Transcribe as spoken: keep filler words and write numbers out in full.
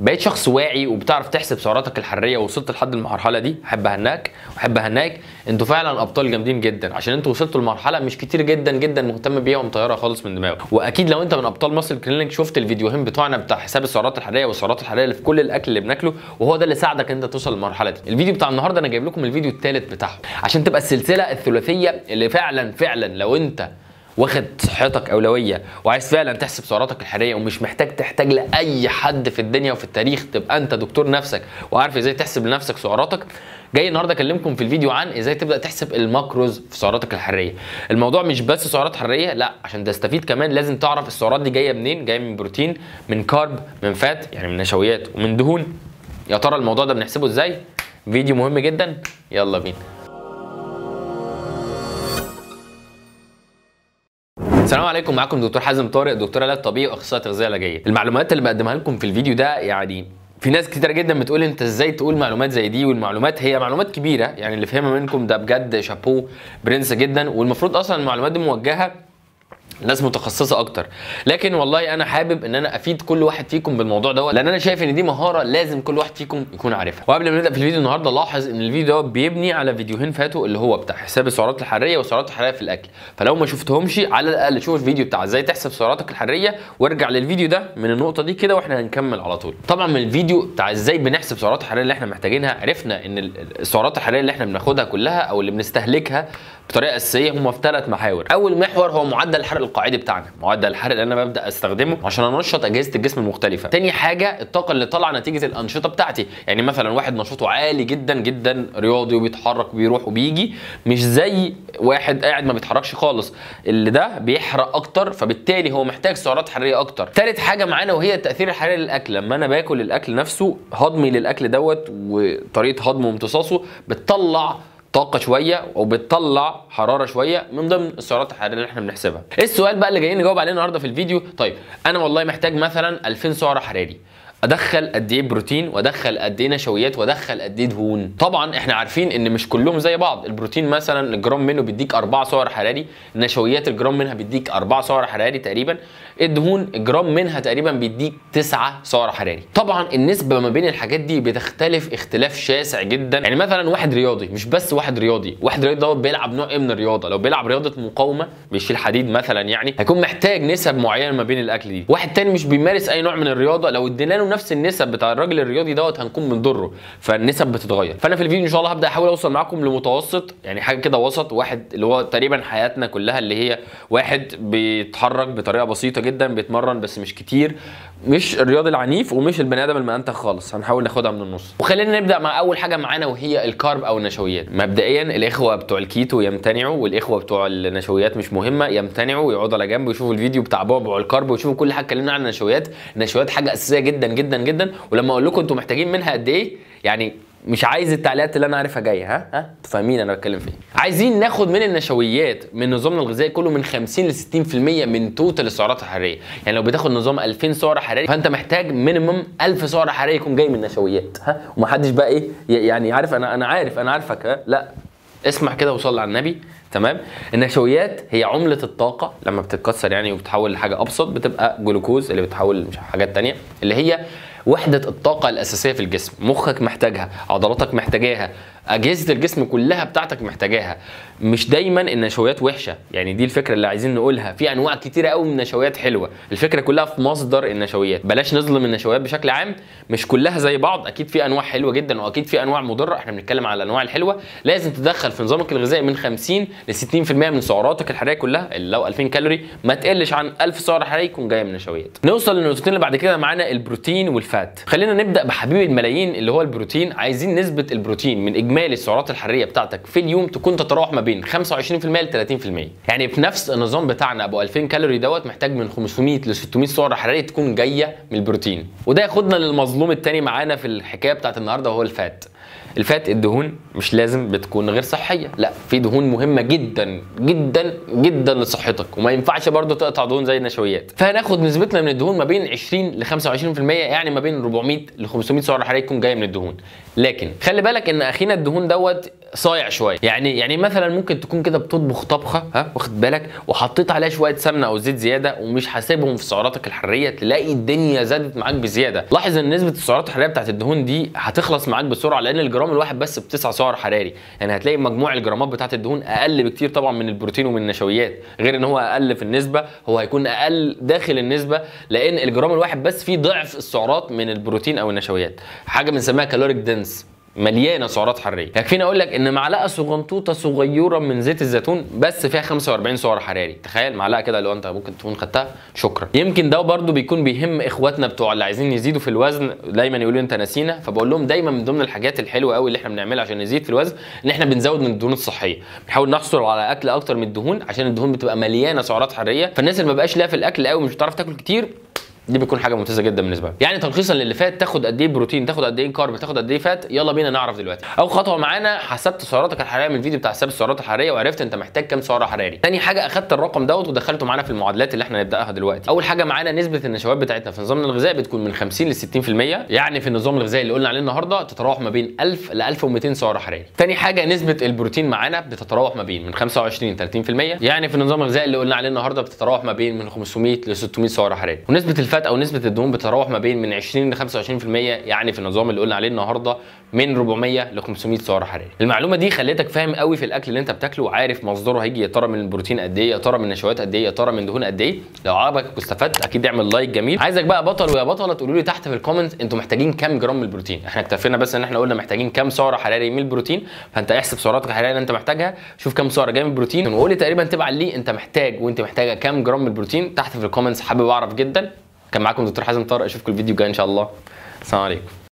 بقيت شخص واعي وبتعرف تحسب سعراتك الحراريه ووصلت لحد المرحله دي، احب اهناك واحب اهناك، انتوا فعلا ابطال جامدين جدا عشان انتوا وصلتوا لمرحله مش كتير جدا جدا مهتم بيها ومطيرها خالص من دماغك. واكيد لو انت من ابطال مصر الكليننج شفت الفيديوهين بتوعنا بتاع حساب السعرات الحراريه والسعرات الحراريه اللي في كل الاكل اللي بناكله، وهو ده اللي ساعدك انت توصل للمرحله دي. الفيديو بتاع النهارده انا جايب لكم الفيديو الثالث بتاعه عشان تبقى السلسله الثلاثيه اللي فعلا فعلا لو انت واخد صحتك اولويه وعايز فعلا تحسب سعراتك الحراريه ومش محتاج تحتاج لاي حد في الدنيا وفي التاريخ، تبقى انت دكتور نفسك وعارف ازاي تحسب لنفسك سعراتك. جاي النهارده اكلمكم في الفيديو عن ازاي تبدا تحسب الماكروز في سعراتك الحراريه. الموضوع مش بس سعرات حراريه، لا، عشان تستفيد كمان لازم تعرف السعرات دي جايه منين، جايه من بروتين، من كارب، من فات يعني من نشويات، ومن دهون. يا ترى الموضوع ده بنحسبه ازاي؟ فيديو مهم جدا، يلا بينا. السلام عليكم، معاكم دكتور حازم طارق، دكتور علاج طبيعي واخصائي تغذيه علاجيه. المعلومات اللي بقدمها لكم في الفيديو ده يعني في ناس كتير جدا بتقول انت ازاي تقول معلومات زي دي، والمعلومات هي معلومات كبيره، يعني اللي فهمها منكم ده بجد شابوه برنس جدا، والمفروض اصلا المعلومات دي موجهه ناس متخصصه اكتر، لكن والله انا حابب ان انا افيد كل واحد فيكم بالموضوع دوت، لان انا شايف ان دي مهاره لازم كل واحد فيكم يكون عارفها. وقبل ما نبدا في الفيديو النهارده، لاحظ ان الفيديو دوت بيبني على فيديوهين فاتوا اللي هو بتاع حساب السعرات الحراريه والسعرات الحراريه في الاكل، فلو ما شفتهمش على الاقل شوف الفيديو بتاع ازاي تحسب سعراتك الحراريه وارجع للفيديو ده من النقطه دي كده واحنا هنكمل على طول. طبعا من الفيديو بتاع ازاي بنحسب سعرات الحراريه اللي احنا محتاجينها عرفنا ان السعرات الحراريه اللي احنا بناخدها كلها او اللي بنستهلكها بطريقه اساسيه هم في ثلاث محاور. اول محور هو معدل الحرق القاعدي بتاعنا، معدل الحرق اللي انا ببدا استخدمه عشان انشط اجهزه الجسم المختلفه. تاني حاجه الطاقه اللي طالعه نتيجه الانشطه بتاعتي، يعني مثلا واحد نشاطه عالي جدا جدا رياضي وبيتحرك وبيروح وبيجي، مش زي واحد قاعد ما بيتحركش خالص، اللي ده بيحرق اكتر فبالتالي هو محتاج سعرات حراريه اكتر. تالت حاجه معانا وهي التاثير الحراري للاكل، لما انا باكل الاكل نفسه هضمي للاكل دوت وطريقه هضمه وامتصاصه بتطلع طاقه شويه او بتطلع حراره شويه من ضمن السعرات الحراريه اللي احنا بنحسبها. السؤال بقى اللي جايين نجاوب عليه النهارده في الفيديو، طيب انا والله محتاج مثلا ألفين سعر حراري، ادخل قد ايه بروتين وادخل قد ايه نشويات وادخل قد ايه دهون؟ طبعا احنا عارفين ان مش كلهم زي بعض، البروتين مثلا الجرام منه بيديك أربعة سعر حراري، النشويات الجرام منها بيديك أربعة سعر حراري تقريبا، الدهون الجرام منها تقريبا بيديك تسعة سعر حراري. طبعا النسبه ما بين الحاجات دي بتختلف اختلاف شاسع جدا، يعني مثلا واحد رياضي، مش بس واحد رياضي، واحد رياضي دوت بيلعب نوع ايه من الرياضه؟ لو بيلعب رياضه مقاومه بيشيل حديد مثلا يعني هيكون محتاج نسب معينه ما بين الاكل دي. واحد تاني مش بيمارس اي نوع من الرياضه، لو ادينا نفس النسب بتاع الراجل الرياضي دوت هنكون بنضره، فالنسب بتتغير. فانا في الفيديو ان شاء الله هبدا احاول اوصل معاكم لمتوسط، يعني حاجه كده وسط، واحد اللي هو تقريبا حياتنا كلها، اللي هي واحد بيتحرك بطريقه بسيطه جدا، بيتمرن بس مش كتير، مش الرياضي العنيف ومش البني ادم المأنتخ خالص، هنحاول ناخدها من النص. وخلينا نبدا مع اول حاجه معانا وهي الكارب او النشويات. مبدئيا الاخوه بتوع الكيتو يمتنعوا، والاخوه بتوع النشويات مش مهمه يمتنعوا ويقعدوا على جنب ويشوفوا الفيديو بتاع بابا الكارب ويشوفوا كل حاجه اتكلمنا عن النشويات. النشويات حاجه اساسيه جدا جدا جدا، ولما اقول لكم انتوا محتاجين منها قد ايه يعني مش عايز التعليقات اللي انا عارفها جايه، ها ها انتوا فاهمين انا بتكلم فين. عايزين ناخد من النشويات من نظامنا الغذائي كله من خمسين ل ستين بالمية من توتال السعرات الحراريه، يعني لو بتاخد نظام ألفين سعر حراري فانت محتاج مينيمم ألف سعر حراري يكون جاي من النشويات، ها ومحدش بقى ايه يعني عارف انا انا عارف انا عارفك، ها لا اسمع كده وصلي على النبي. تمام، النشويات هي عمله الطاقه لما بتتكسر يعني وبتتحول لحاجه ابسط بتبقى جلوكوز اللي بتتحول لحاجات ثانيه، اللي هي وحده الطاقه الاساسيه في الجسم. مخك محتاجها، عضلاتك محتاجاها، اجهزه الجسم كلها بتاعتك محتاجاها. مش دايما النشويات وحشه، يعني دي الفكره اللي عايزين نقولها، في انواع كتيره قوي من النشويات حلوه، الفكره كلها في مصدر النشويات. بلاش نظلم النشويات بشكل عام، مش كلها زي بعض، اكيد في انواع حلوه جدا واكيد في انواع مضره، احنا بنتكلم على الانواع الحلوه. لازم تدخل في نظامك الغذائي من خمسين ل ستين بالمية من سعراتك الحراريه كلها، اللي لو ألفين كالوري ما تقلش عن ألف سعر حراري يكون جايه من النشويات. نوصل للنقطتين اللي بعد كده معانا البروتين والفات. خلينا نبدا بحبيب الملايين اللي هو البروتين. عايزين نسبه البروتين من اجمالي السعرات الحراريه بتاعتك في اليوم تكون تتراوح ما بين خمسة وعشرين بالمية ل ثلاثين بالمية، يعني في نفس النظام بتاعنا ابو ألفين كالوري دوت محتاج من خمسمية ل ستمية سعر حراري تكون جايه من البروتين. وده ياخدنا للمظلوم الثاني معانا في الحكايه بتاعت النهارده وهو الفات. الفات الدهون مش لازم بتكون غير صحيه، لا، في دهون مهمه جدا جدا جدا لصحتك وما ينفعش برضه تقطع دهون زي النشويات. فهناخد نسبتنا من الدهون ما بين عشرين ل خمسة وعشرين بالمية، يعني ما بين أربعمية ل خمسمية سعر حراري تكون جايه من الدهون. لكن خلي بالك ان اخينا الدهون دوت صايع شويه، يعني يعني مثلا ممكن تكون كده بتطبخ طبخه، ها واخد بالك، وحطيت عليها شويه سمنه او زيت زياده ومش حاسبهم في سعراتك الحراريه، تلاقي الدنيا زادت معاك بزياده. لاحظ ان نسبه السعرات الحراريه بتاعت الدهون دي هتخلص معاك بسرعه، لان الجرام الواحد بس بتسع سعر حراري، يعني هتلاقي مجموع الجرامات بتاعت الدهون اقل بكتير طبعا من البروتين ومن النشويات، غير ان هو اقل في النسبه، هو هيكون اقل داخل النسبه لان الجرام الواحد بس فيه ضعف السعرات من البروتين او النشويات، حاجه بنسميها كالوريك دنس، مليانه سعرات حراريه. يكفيني اقول لك ان معلقه صغنطوطه صغيره من زيت الزيتون بس فيها خمسة وأربعين سعر حراري، تخيل معلقه كده لو انت ممكن تكون خدتها. شكرا. يمكن ده برده بيكون بيهم اخواتنا بتوع اللي عايزين يزيدوا في الوزن، دايما يقولوا لي انت ناسينا، فبقول لهم دايما من ضمن الحاجات الحلوه قوي اللي احنا بنعملها عشان نزيد في الوزن ان احنا بنزود من الدهون الصحيه، بنحاول نحصل على اكل اكتر من الدهون عشان الدهون بتبقى مليانه سعرات حراريه، فالناس اللي ما بقاش لها في الاكل قوي مش بتعرف تاكل كتير، دي بتكون حاجه ممتازه جدا بالنسبه لك. يعني تلخيصا للي فات، تاخد قد ايه بروتين، تاخد قد ايه كارب، تاخد قد ايه فات، يلا بينا نعرف دلوقتي. اول خطوه معانا حسبت سعراتك الحراريه من الفيديو بتاع حساب السعرات الحراريه وعرفت انت محتاج كام سعر حراري. ثاني حاجه اخدت الرقم دوت ودخلته معانا في المعادلات اللي احنا هنبداها دلوقتي. اول حاجه معانا نسبه النشويات بتاعتنا في نظامنا الغذائي بتكون من خمسين لستين بالمية، يعني في النظام الغذائي اللي قلنا عليه النهارده تتراوح ما بين ألف لألف ومئتين سعر حراري. ثاني حاجه نسبه البروتين معانا بتتراوح ما بين من خمسة وعشرين لتلاتين بالمية، يعني في النظام الغذائي اللي قلنا عليه النهارده بتتراوح ما بين من خمسمية لستمية سعر حراري. ونسبه الفات او نسبه الدهون بتتراوح ما بين من عشرين لخمسة وعشرين بالمية، يعني في النظام اللي قلنا عليه النهارده من أربعمية لخمسمية سعر حراري. المعلومه دي خلتك فاهم قوي في الاكل اللي انت بتاكله وعارف مصدره هيجي يا ترى من البروتين قد ايه، يا ترى من النشويات قد ايه، يا ترى من دهون قد ايه. لو عجبك واستفدت اكيد اعمل لايك جميل. عايزك بقى بطل ويا بطله تقولوا لي تحت في الكومنت انتوا محتاجين كام جرام من البروتين. احنا اكتفينا بس ان احنا قلنا محتاجين كام سعر حراري من البروتين، فانت احسب سعراتك الحراريه اللي انت محتاجها، شوف كام سعر جاي من البروتين، وقول لي تقريبا تبع لي انت محتاج وانت محتاجه كام جرام من البروتين تحت في الكومنتس، حابب اعرف جدا. كان معاكم دكتور حازم طارق، اشوفكم الفيديو الجاي ان شاء الله. السلام عليكم.